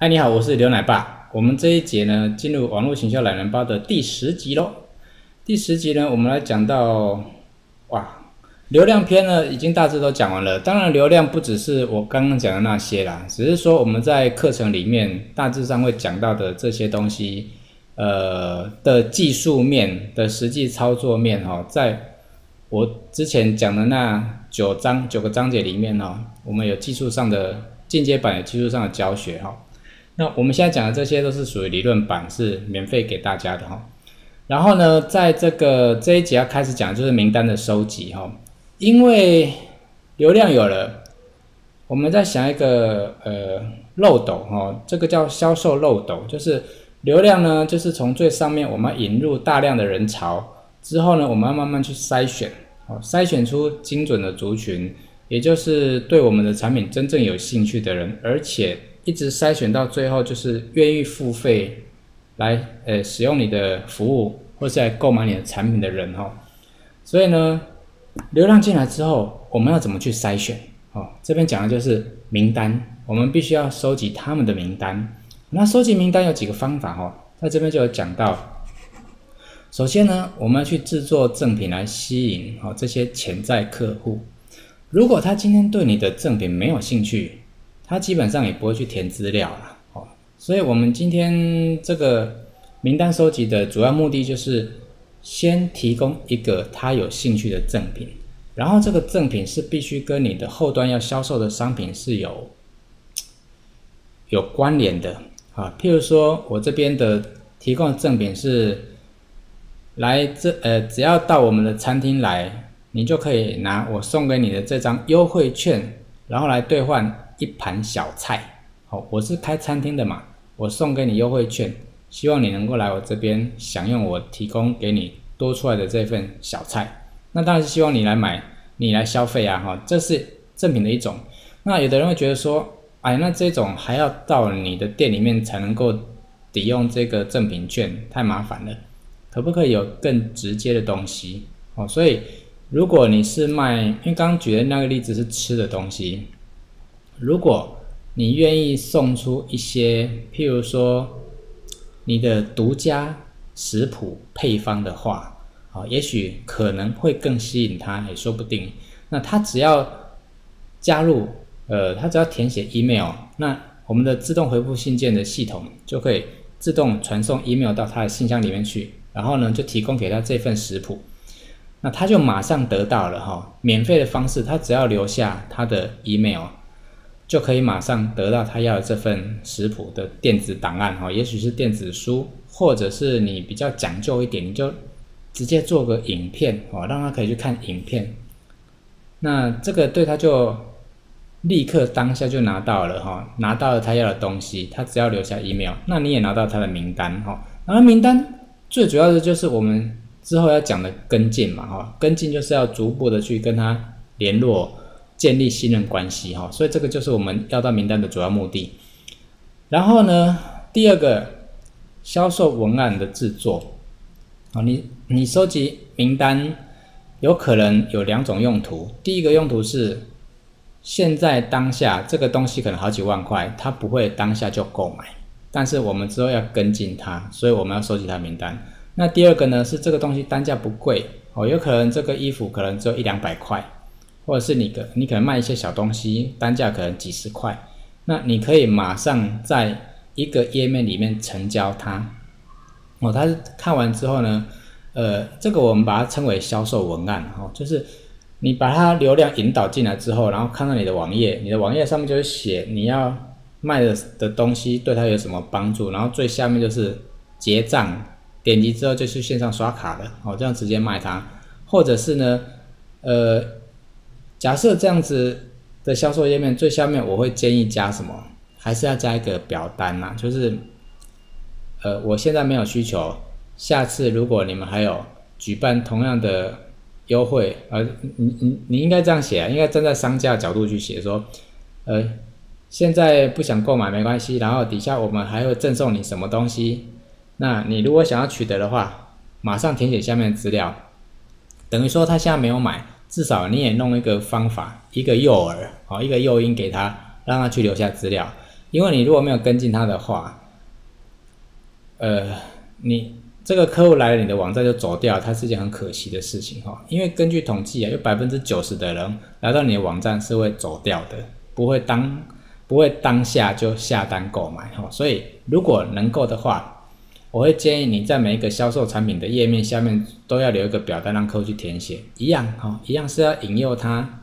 嗨，你好，我是刘奶爸。我们这一节呢，进入网络行销懒人包的第10集喽。第10集呢，我们来讲到，流量篇呢已经大致都讲完了。当然，流量不只是我刚刚讲的那些啦，只是说我们在课程里面大致上会讲到的这些东西，的技术面的实际操作面哈，在我之前讲的那9个章节里面哦，我们有技术上的进阶版，有技术上的教学哈。那我们现在讲的这些都是属于理论版，是免费给大家的哈。然后呢，在这一节要开始讲就是名单的收集哈，因为流量有了，我们在想一个漏斗哈，这个叫销售漏斗，就是流量呢，就是从最上面我们引入大量的人潮之后呢，我们要慢慢去筛选，筛选出精准的族群，也就是对我们的产品真正有兴趣的人，而且一直筛选到最后，就是愿意付费来使用你的服务，或是来购买你的产品的人哈。所以呢，流量进来之后，我们要怎么去筛选？哦，这边讲的就是名单，我们必须要收集他们的名单。那收集名单有几个方法哦，在这边就有讲到。首先呢，我们要去制作赠品来吸引这些潜在客户。如果他今天对你的赠品没有兴趣，他基本上也不会去填资料啦，哦，所以我们今天这个名单收集的主要目的就是先提供一个他有兴趣的赠品，然后这个赠品是必须跟你的后端要销售的商品是有关联的啊。譬如说我这边的提供的赠品是来只要到我们的餐厅来，你就可以拿我送给你的这张优惠券，然后来兑换一盘小菜，好，我是开餐厅的嘛，我送给你优惠券，希望你能够来我这边享用我提供给你多出来的这份小菜。那当然是希望你来买，你来消费啊，哈，这是赠品的一种。那有的人会觉得说，哎，那这种还要到你的店里面才能够抵用这个赠品券，太麻烦了，可不可以有更直接的东西？哦，所以如果你是卖，因为刚刚举的那个例子是吃的东西。如果你愿意送出一些，譬如说你的独家食谱配方的话，也许可能会更吸引他，也说不定。那他只要加入，他只要填写 email， 那我们的自动回复信件的系统就可以自动传送 email 到他的信箱里面去，然后呢就提供给他这份食谱，那他就马上得到了哈，免费的方式，他只要留下他的 email。就可以马上得到他要的这份食谱的电子档案哈，也许是电子书，或者是你比较讲究一点，你就直接做个影片哦，让他可以去看影片。那这个对他就立刻当下就拿到了哈，拿到了他要的东西，他只要留下 email， 那你也拿到他的名单哈。然后名单最主要的就是我们之后要讲的跟进嘛哈，跟进就是要逐步的去跟他联络。建立信任关系哈，所以这个就是我们要到名单的主要目的。然后呢，第二个销售文案的制作，你收集名单有可能有2种用途。第一个用途是现在当下这个东西可能好几万块，他不会当下就购买，但是我们之后要跟进他，所以我们要收集他名单。那第二个呢是这个东西单价不贵哦，有可能这个衣服可能只有100-200块。或者是你可能卖一些小东西，单价可能几十块，那你可以马上在一个页面里面成交它。哦，他看完之后呢，这个我们把它称为销售文案哦，就是你把它流量引导进来之后，然后看到你的网页，你的网页上面就是写你要卖的东西对它有什么帮助，然后最下面就是结账，点击之后就去线上刷卡了哦，这样直接卖它，或者是呢，假设这样子的销售页面最下面我会建议加什么？还是要加一个表单啦，就是我现在没有需求，下次如果你们还有举办同样的优惠，你应该这样写啊，应该站在商家的角度去写说，现在不想购买没关系，然后底下我们还会赠送你什么东西，那你如果想要取得的话，马上填写下面的资料，等于说他现在没有买。至少你也弄一个方法，一个诱饵，一个诱因给他，让他去留下资料。因为你如果没有跟进他的话，你这个客户来了你的网站就走掉，它是一件很可惜的事情哈。因为根据统计啊，有90%的人来到你的网站是会走掉的，不会当下就下单购买哈。所以如果能够的话， 我会建议你在每一个销售产品的页面下面都要留一个表单让客户去填写，一样是要引诱他，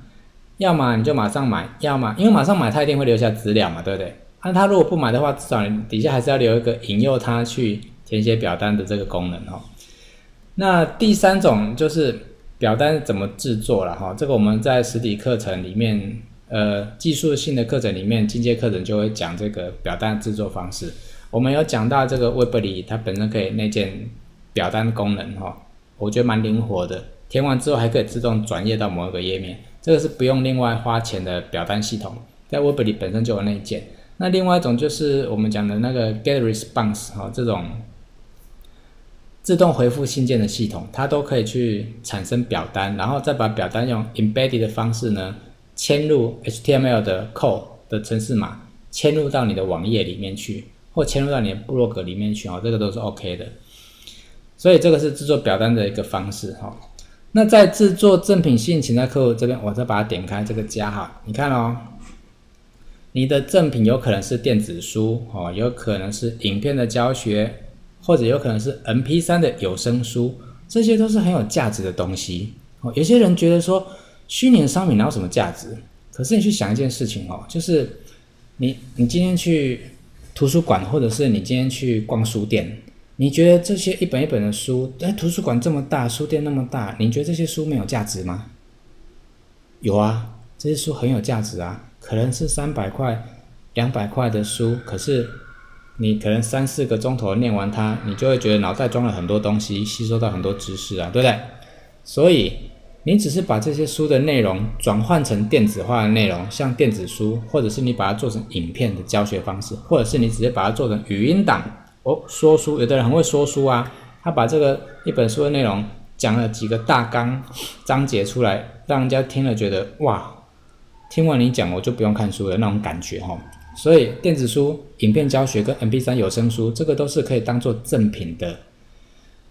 要么你就马上买，要么因为马上买他一定会留下资料嘛，对不对？那他如果不买的话，至少你底下还是要留一个引诱他去填写表单的这个功能哦。那第三种就是表单怎么制作了哈，这个我们在实体课程里面，技术性的课程里面，进阶课程就会讲这个表单制作方式。 我们有讲到这个 Webly 它本身可以内建表单功能哈，我觉得蛮灵活的。填完之后还可以自动转页到某一个页面，这个是不用另外花钱的表单系统，在 Webly 本身就有内建。那另外一种就是我们讲的那个 GetResponse 哈，这种自动回复信件的系统，它都可以去产生表单，然后再把表单用 embedded 的方式呢，嵌入 HTML 的 code 的程式码，嵌入到你的网页里面去。 或嵌入到你的部落格里面去哦，这个都是 OK 的，所以这个是制作表单的一个方式哈。那在制作赠品吸引潜在客户这边，我再把它点开这个加哈，你看哦，你的赠品有可能是电子书哦，有可能是影片的教学，或者有可能是 MP3 的有声书，这些都是很有价值的东西哦。有些人觉得说虚拟的商品哪有什么价值，可是你去想一件事情哦，就是你今天去 图书馆，或者是你今天去逛书店，你觉得这些一本一本的书，图书馆这么大，书店那么大，你觉得这些书没有价值吗？有啊，这些书很有价值啊，可能是300块、200块的书，可是你可能3、4个钟头念完它，你就会觉得脑袋装了很多东西，吸收到很多知识啊，对不对？所以你只是把这些书的内容转换成电子化的内容，像电子书，或者是你把它做成影片的教学方式，或者是你直接把它做成语音档哦。说书，有的人很会说书啊，他把这个一本书的内容讲了几个大纲章节出来，让人家听了觉得哇，听完你讲我就不用看书了那种感觉哦。所以电子书、影片教学跟 MP3 有声书，这个都是可以当做赠品的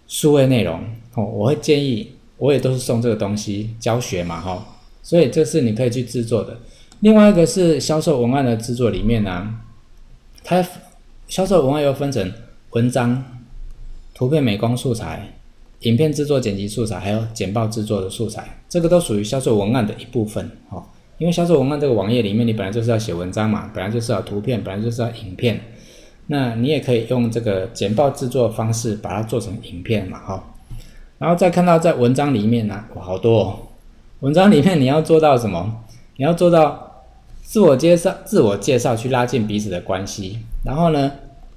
数位内容哦。我会建议。 我也都是送这个东西教学嘛，哈，所以这是你可以去制作的。另外一个是销售文案的制作里面呢、啊，它销售文案又分成文章、图片美工素材、影片制作剪辑素材，还有简报制作的素材，这个都属于销售文案的一部分，哈。因为销售文案这个网页里面，你本来就是要写文章嘛，本来就是要图片，本来就是要影片，那你也可以用这个简报制作方式把它做成影片嘛，哈。 然后再看到在文章里面呢、啊，哇，好多哦！文章里面你要做到什么？你要做到自我介绍去拉近彼此的关系，然后呢，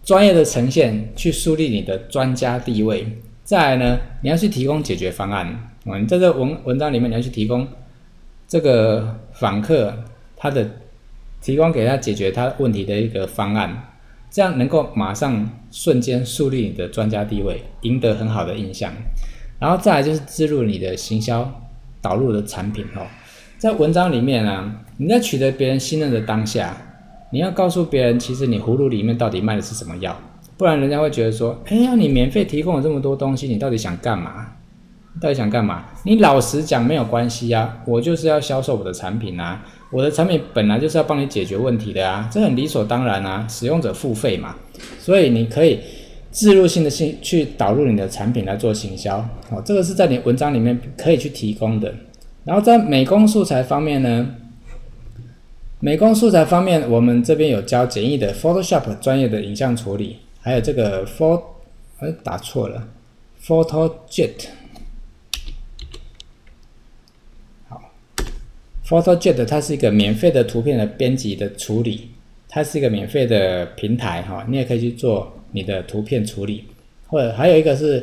专业的呈现去树立你的专家地位。再来呢，你要去提供解决方案啊、你在这文章里面你要去提供这个访客他的提供给他解决他问题的一个方案，这样能够马上瞬间树立你的专家地位，赢得很好的印象。 然后再来就是置入你的行销导入的产品哦，在文章里面啊，你在取得别人信任的当下，你要告诉别人，其实你葫芦里面到底卖的是什么药，不然人家会觉得说，哎呀，你免费提供了这么多东西，你到底想干嘛？到底想干嘛？你老实讲没有关系啊，我就是要销售我的产品啊，我的产品本来就是要帮你解决问题的啊，这很理所当然啊，使用者付费嘛，所以你可以 置入性的去导入你的产品来做行销，哦，这个是在你文章里面可以去提供的。然后在美工素材方面呢，美工素材方面我们这边有教简易的 Photoshop 专业的影像处理，还有这个 PhotoJet 它是一个免费的图片的编辑的处理，它是一个免费的平台哈，你也可以去做 你的图片处理，或者还有一个是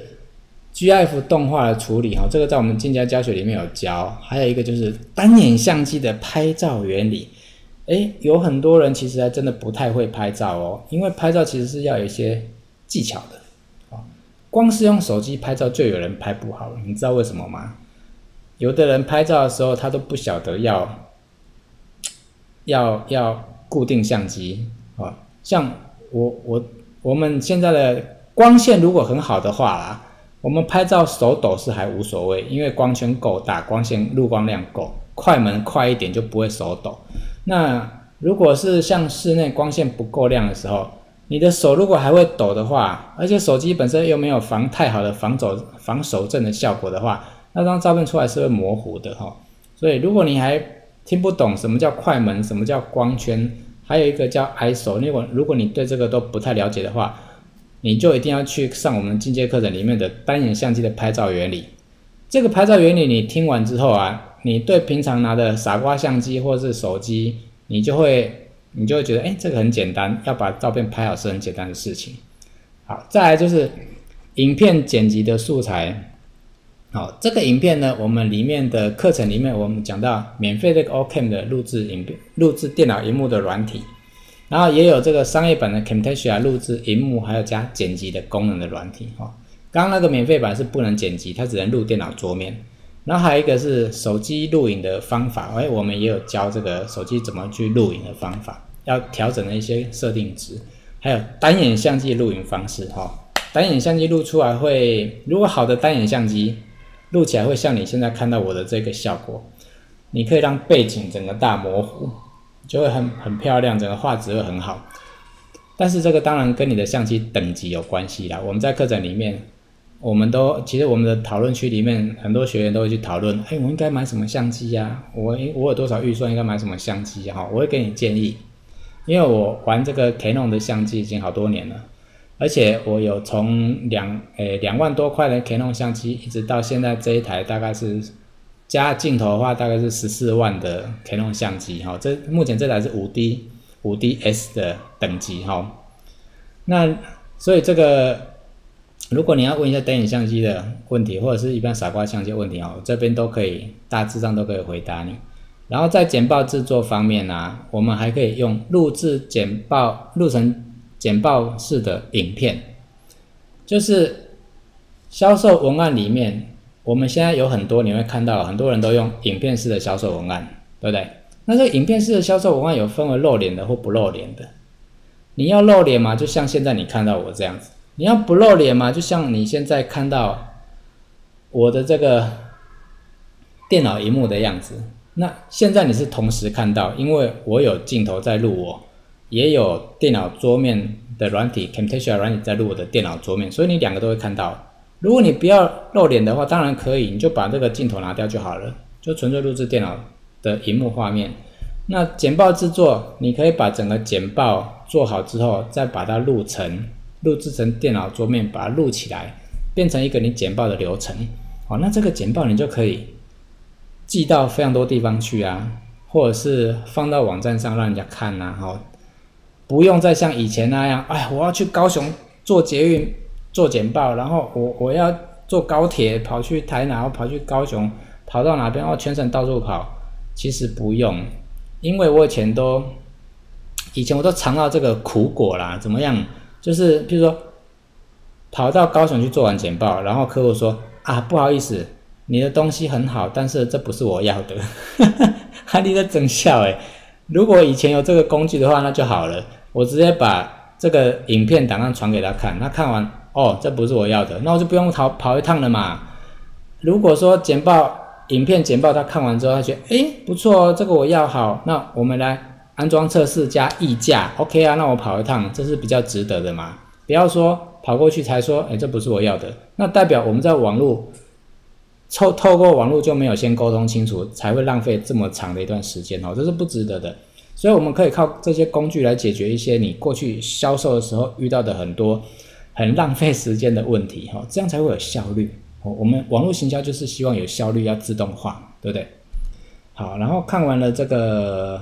GIF 动画的处理哈，这个在我们进阶教学里面有教。还有一个就是单眼相机的拍照原理，诶，有很多人其实还真的不太会拍照哦，因为拍照其实是要有一些技巧的，光是用手机拍照就有人拍不好了，你知道为什么吗？有的人拍照的时候他都不晓得要固定相机啊。像我们现在的光线如果很好的话啦，我们拍照手抖是还无所谓，因为光圈够大，光线入光量够，快门快一点就不会手抖。那如果是像室内光线不够亮的时候，你的手如果还会抖的话，而且手机本身又没有太好的防手震的效果的话，那张照片出来是会模糊的哈。所以如果你还听不懂什么叫快门，什么叫光圈，还有一个叫 ISO， 如果你对这个都不太了解的话，你就一定要去上我们进阶课程里面的单眼相机的拍照原理。这个拍照原理你听完之后啊，你对平常拿的傻瓜相机或是手机，你就会觉得，哎，这个很简单，要把照片拍好是很简单的事情。好，再来就是影片剪辑的素材。好，这个影片呢，我们里面的课程里面我们讲到免费这个 Ocam 的录制电脑荧幕的软体，然后也有这个商业版的 Camtasia 录制荧幕还有加剪辑的功能的软体。刚刚那个免费版是不能剪辑，它只能录电脑桌面。然后还有一个是手机录影的方法，我们也有教这个手机怎么去录影的方法，要调整的一些设定值，还有单眼相机录影方式。单眼相机录出来会，如果好的单眼相机录起来会像你现在看到我的这个效果，你可以让背景整个大模糊，就会很漂亮，整个画质会很好。但是这个当然跟你的相机等级有关系啦。我们在课程里面，其实我们的讨论区里面很多学员都会去讨论，哎，我应该买什么相机呀？我有多少预算应该买什么相机啊？我会给你建议，因为我玩这个 Canon 的相机已经好多年了，而且我有从2万多块的 Canon 相机一直到现在这一台大概是加镜头的话大概是14万的 Canon 相机哈，这目前这台是 5DS 的等级哈。那所以这个如果你要问一下单眼相机的问题，或者是一般傻瓜相机的问题哦，这边都可以大致上都可以回答你。然后在简报制作方面啊，我们还可以用录成简报式的影片，就是销售文案里面，我们现在有很多你会看到，很多人都用影片式的销售文案，对不对？那这个影片式的销售文案有分为露脸的或不露脸的。你要露脸嘛，就像现在你看到我这样子；你要不露脸嘛，就像你现在看到我的这个电脑荧幕的样子。那现在你是同时看到，因为我有镜头在录我，也有电脑桌面的软体 Camtasia 软体在录我的电脑桌面，所以你两个都会看到。如果你不要露脸的话，当然可以，你就把这个镜头拿掉就好了，就纯粹录制电脑的荧幕画面。那简报制作，你可以把整个简报做好之后，再把它录制成电脑桌面，把它录起来，变成一个你简报的流程。好，那这个简报你就可以寄到非常多地方去啊，或者是放到网站上让人家看啊。不用再像以前那样，哎，我要去高雄做捷运做简报，然后我要坐高铁跑去台南，跑去高雄，跑到哪边，全省到处跑。其实不用，因为我以前我都尝到这个苦果啦。怎么样？就是比如说跑到高雄去做完简报，然后客户说啊，不好意思，你的东西很好，但是这不是我要的，哈，你在整笑哎。如果以前有这个工具的话，那就好了。我直接把这个影片档案传给他看，他看完，哦，这不是我要的，那我就不用跑一趟了嘛。如果说简报影片简报，他看完之后，他觉得，哎，不错哦，这个我要好，那我们来安装测试加议价 ，OK 啊，那我跑一趟，这是比较值得的嘛。不要说跑过去才说，哎，这不是我要的，那代表我们在网络透过网络就没有先沟通清楚，才会浪费这么长的一段时间哦，这是不值得的。所以我们可以靠这些工具来解决一些你过去销售的时候遇到的很多很浪费时间的问题哦，这样才会有效率哦。我们网络行销就是希望有效率，要自动化，对不对？好，然后看完了这个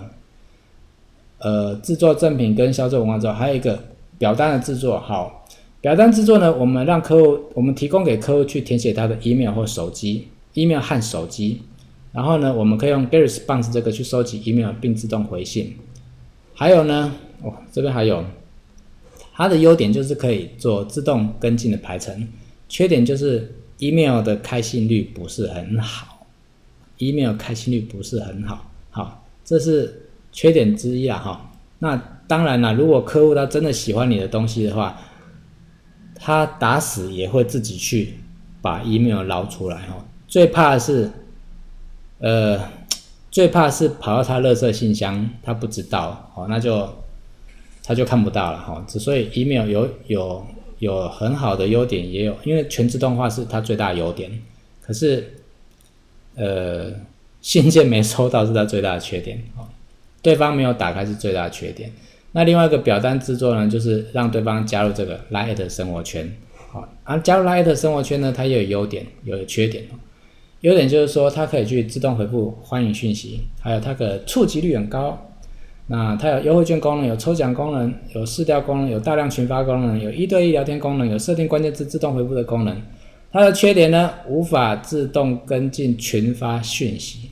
制作赠品跟销售文案之后，还有一个表单的制作。好，表单制作呢，我们提供给客户去填写他的 email 或手机 ，email 和手机，然后呢，我们可以用 GetResponse 这个去收集 email 并自动回信。还有呢，这边还有它的优点就是可以做自动跟进的排程，缺点就是 email 的开信率不是很好 ，email 开信率不是很好，好，这是缺点之一啦哈。那当然啦，如果客户他真的喜欢你的东西的话，他打死也会自己去把 email 捞出来哦。最怕的是，最怕是跑到他垃圾信箱，他不知道哦，那就他就看不到了哈。所以 email 有很好的优点，也有因为全自动化是它最大的优点，可是信件没收到是它最大的缺点哦。对方没有打开是最大的缺点。那另外一个表单制作呢，就是让对方加入这个 Line@ 生活圈。好，啊，加入 Line@ 生活圈呢，它也有优点，有缺点哦。优点就是说，它可以去自动回复欢迎讯息，还有它的触及率很高。那它有优惠券功能，有抽奖功能，有试调功能，有大量群发功能，有1对1聊天功能，有设定关键字自动回复的功能。它的缺点呢，无法自动跟进群发讯息。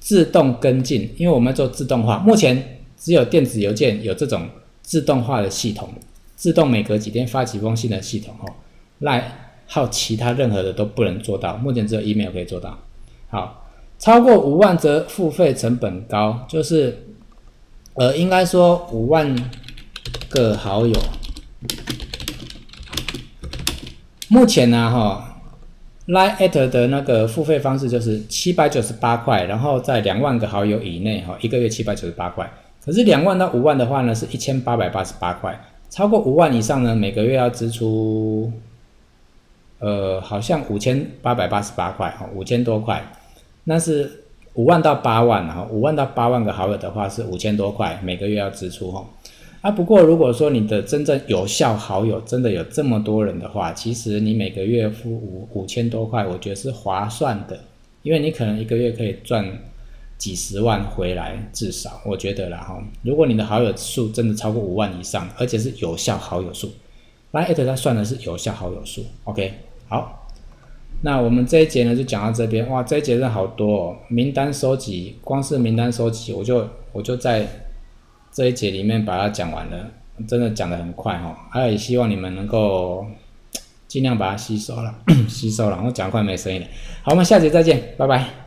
自动跟进，因为我们做自动化，目前只有电子邮件有这种自动化的系统，自动每隔几天发几封信的系统哦。Line还有其他任何的都不能做到，目前只有 email 可以做到。好，超过5万则付费成本高，就是应该说5万个好友，目前呢哈。Line@ 的那个付费方式就是798块，然后在2万个好友以内，哈，一个月798块。可是2万到5万的话呢，是1888块。超过5万以上呢，每个月要支出，好像5888块，哈，5000多块。那是5万到8万，哈，5万到8万个好友的话是5000多块，每个月要支出，哈。啊，不过如果说你的真正有效好友真的有这么多人的话，其实你每个月付5000多块，我觉得是划算的，因为你可能一个月可以赚几十万回来，至少我觉得啦哈。如果你的好友数真的超过5万以上，而且是有效好友数，Line@ 它算的是有效好友数。OK， 好，那我们这一节呢就讲到这边。哇，这一节真的好多哦，名单收集，光是名单收集，我就在这一节里面把它讲完了，真的讲得很快哦，还有也希望你们能够尽量把它吸收了，然后讲快没声音了。好，我们下节再见，拜拜。